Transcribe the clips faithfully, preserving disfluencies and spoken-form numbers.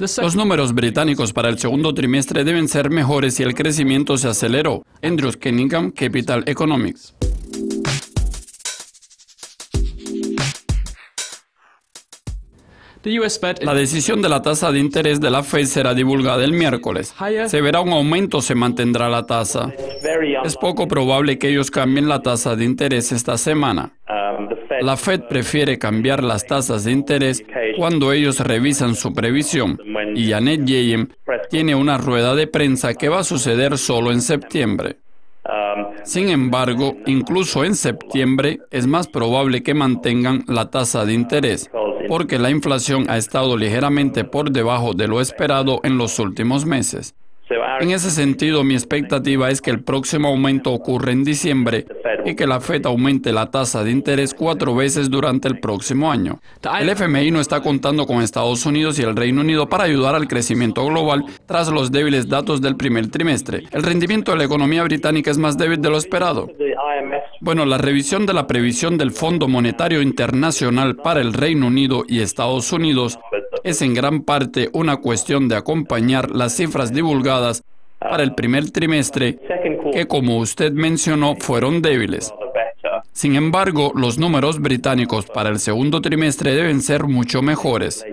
Los números británicos para el segundo trimestre deben ser mejores y el crecimiento se aceleró. Andrew Kenningham, Capital Economics. La decisión de la tasa de interés de la Fed será divulgada el miércoles. Se verá un aumento, se mantendrá la tasa. Es poco probable que ellos cambien la tasa de interés esta semana. La Fed prefiere cambiar las tasas de interés cuando ellos revisan su previsión. Y Janet Yellen tiene una rueda de prensa que va a suceder solo en septiembre. Sin embargo, incluso en septiembre es más probable que mantengan la tasa de interés, porque la inflación ha estado ligeramente por debajo de lo esperado en los últimos meses. En ese sentido, mi expectativa es que el próximo aumento ocurra en diciembre y que la Fed aumente la tasa de interés cuatro veces durante el próximo año. El F M I no está contando con Estados Unidos y el Reino Unido para ayudar al crecimiento global tras los débiles datos del primer trimestre. El rendimiento de la economía británica es más débil de lo esperado. Bueno, la revisión de la previsión del Fondo Monetario Internacional para el Reino Unido y Estados Unidos es en gran parte una cuestión de acompañar las cifras divulgadas para el primer trimestre, que como usted mencionó, fueron débiles. Sin embargo, los números británicos para el segundo trimestre deben ser mucho mejores.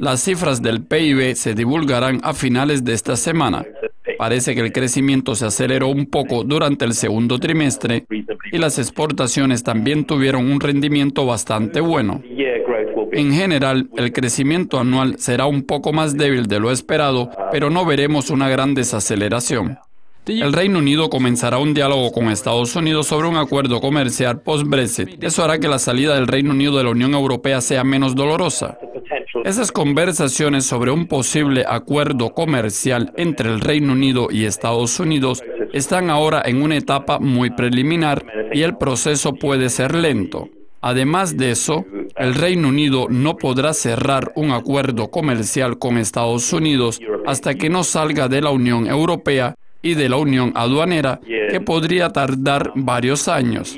Las cifras del P I B se divulgarán a finales de esta semana. Parece que el crecimiento se aceleró un poco durante el segundo trimestre y las exportaciones también tuvieron un rendimiento bastante bueno. En general, el crecimiento anual será un poco más débil de lo esperado, pero no veremos una gran desaceleración. El Reino Unido comenzará un diálogo con Estados Unidos sobre un acuerdo comercial post-Brexit. Eso hará que la salida del Reino Unido de la Unión Europea sea menos dolorosa. Esas conversaciones sobre un posible acuerdo comercial entre el Reino Unido y Estados Unidos están ahora en una etapa muy preliminar y el proceso puede ser lento. Además de eso, el Reino Unido no podrá cerrar un acuerdo comercial con Estados Unidos hasta que no salga de la Unión Europea y de la Unión Aduanera, que podría tardar varios años.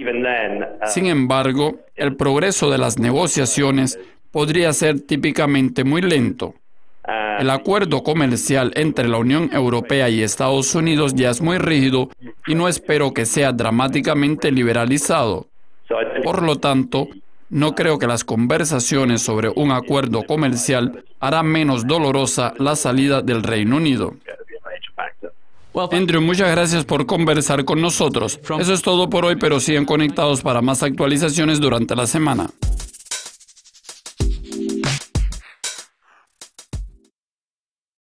Sin embargo, el progreso de las negociaciones podría ser típicamente muy lento. El acuerdo comercial entre la Unión Europea y Estados Unidos ya es muy rígido y no espero que sea dramáticamente liberalizado. Por lo tanto, no creo que las conversaciones sobre un acuerdo comercial harán menos dolorosa la salida del Reino Unido. Andrew, muchas gracias por conversar con nosotros. Eso es todo por hoy, pero sigan conectados para más actualizaciones durante la semana.